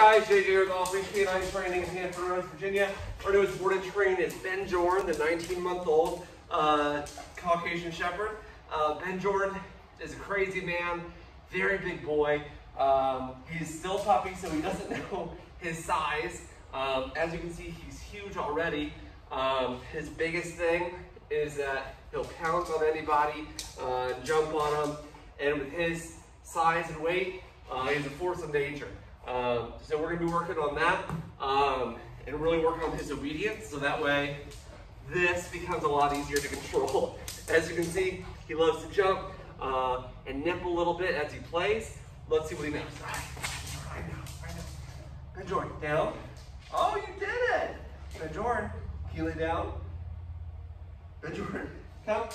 guys, JJ Golf K9 Training in Hanford, West Virginia. We're doing board and train is Ben Bjorne, the 19-month-old Caucasian Shepherd. Ben Bjorne is a crazy man, very big boy. He's still a puppy, so he doesn't know his size. As you can see, he's huge already. His biggest thing is that he'll pounce on anybody, jump on them, and with his size and weight, he's a force of nature. So we're gonna be working on that and really working on his obedience, so that way this becomes a lot easier to control. As you can see, he loves to jump and nip a little bit as he plays. Let's see what he knows. All right, right now. Ben Bjorne, down. Oh, you did it! Ben Bjorne, heel it down. Ben Bjorne, come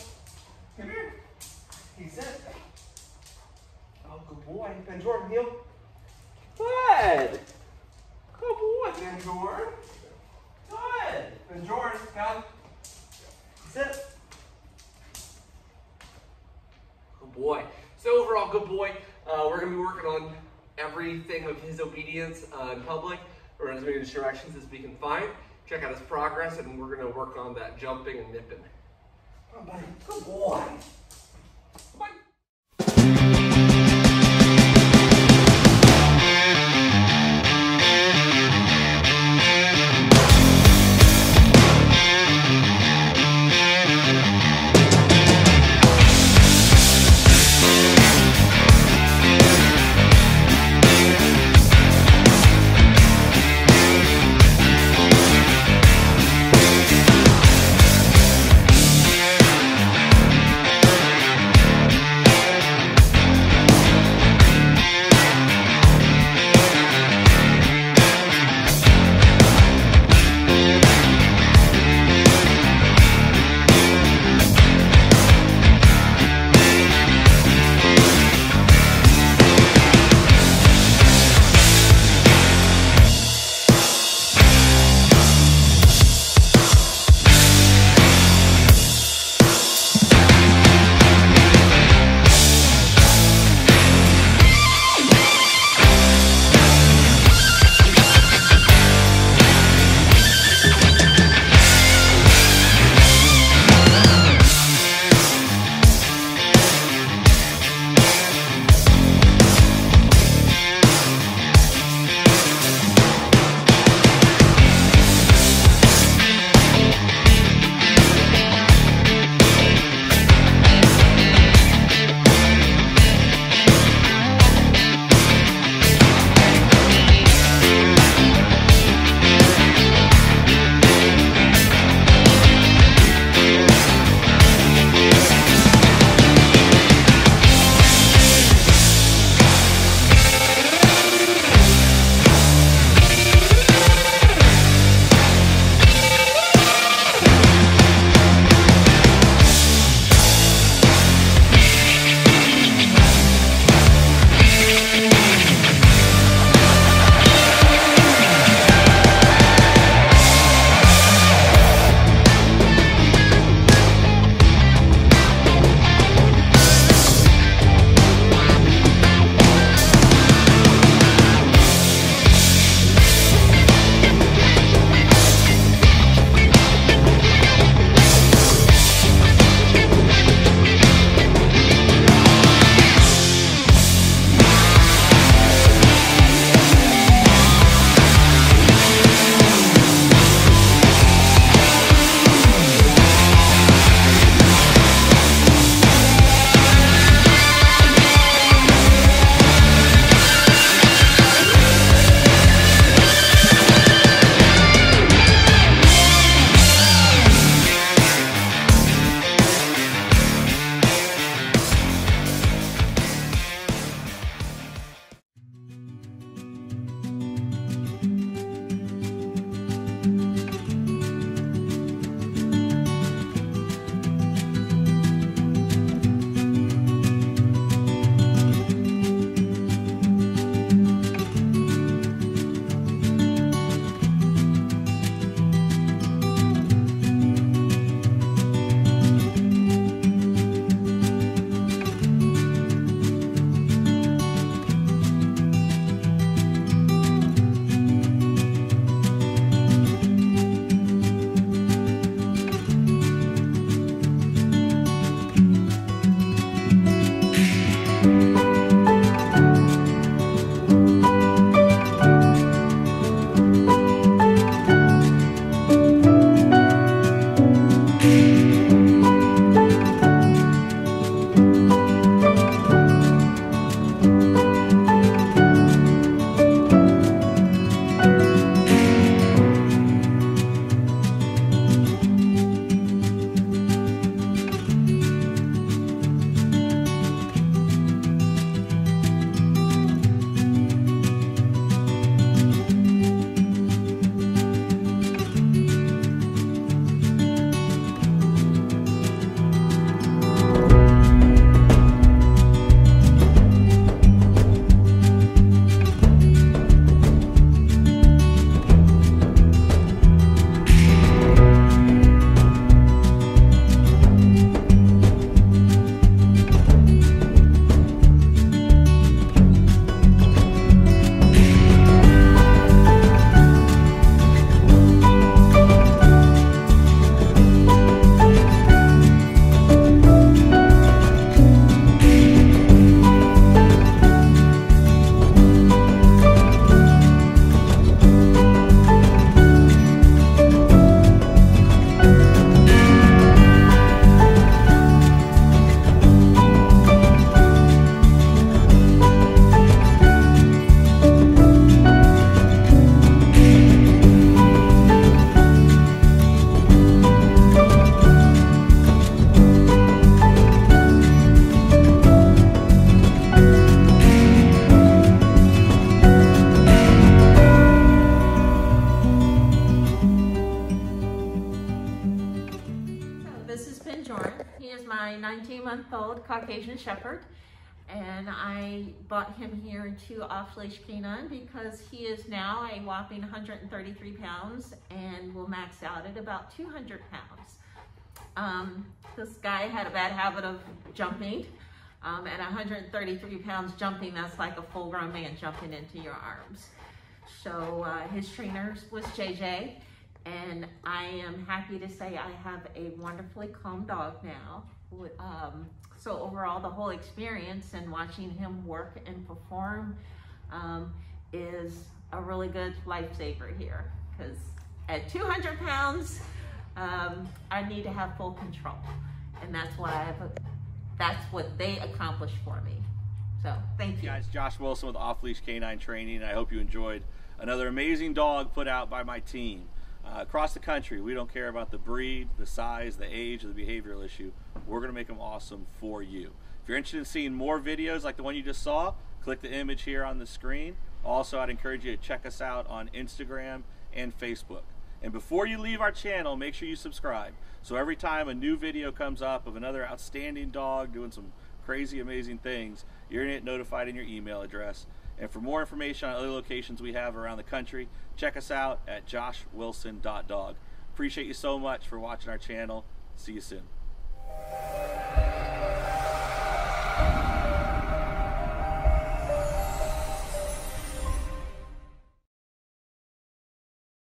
here. He's it. Oh, good boy. Ben Bjorne, heel. Good. Good boy, Ben Bjorne. Good. Ben Bjorne, come. Sit. Good boy. So overall, good boy. We're going to be working on everything of his obedience in public. We're going to make directions as we can find. Check out his progress, and we're going to work on that jumping and nipping. Come on, buddy. Good boy. 19-month-old Caucasian Shepherd, and I bought him here to Off-Leash K9 because he is now a whopping 133 pounds and will max out at about 200 pounds. This guy had a bad habit of jumping. At 133 pounds jumping, that's like a full-grown man jumping into your arms. So his trainer was JJ, and I am happy to say I have a wonderfully calm dog now. So overall, the whole experience and watching him work and perform is a really good lifesaver here, because at 200 pounds, I need to have full control, and that's what they accomplished for me. So thank you. Hey guys, Josh Wilson with Off-Leash K9 Training. I hope you enjoyed another amazing dog put out by my team. Across the country, we don't care about the breed, the size, the age, or the behavioral issue. We're going to make them awesome for you. If you're interested in seeing more videos like the one you just saw, click the image here on the screen. Also, I'd encourage you to check us out on Instagram and Facebook. And before you leave our channel, make sure you subscribe. So every time a new video comes up of another outstanding dog doing some crazy, amazing things, you're going to get notified in your email address. And for more information on other locations we have around the country, check us out at joshwilson.dog. Appreciate you so much for watching our channel. See you soon.